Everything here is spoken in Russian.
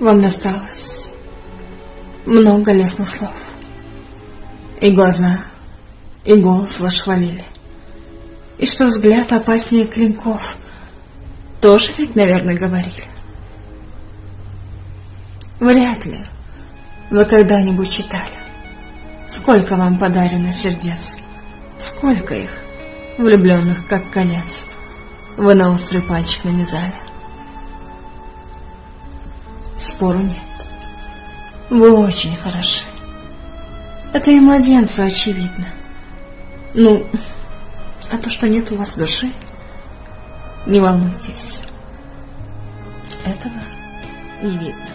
вам досталось много лестных слов, и глаза, и голос ваш хвалили, и что взгляд опаснее клинков, тоже ведь, наверное, говорили. Вряд ли вы когда-нибудь читали, сколько вам подарено сердец, сколько их, влюбленных как колец, вы на острый пальчик нанизали. Спору нет, вы очень хороши, это и младенцу очевидно. Ну, а то, что нет у вас души, не волнуйтесь, этого не видно.